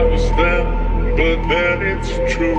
understand, but then it's true.